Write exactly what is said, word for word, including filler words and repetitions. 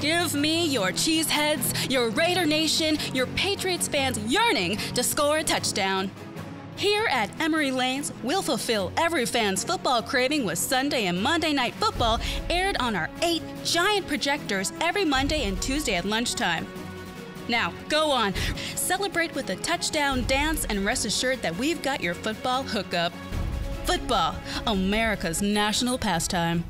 Give me your cheeseheads, your Raider Nation, your Patriots fans yearning to score a touchdown. Here at Emery Lanes, we'll fulfill every fan's football craving with Sunday and Monday Night Football aired on our eight giant projectors every Monday and Tuesday at lunchtime. Now, go on, celebrate with a touchdown dance and rest assured that we've got your football hookup. Football, America's national pastime.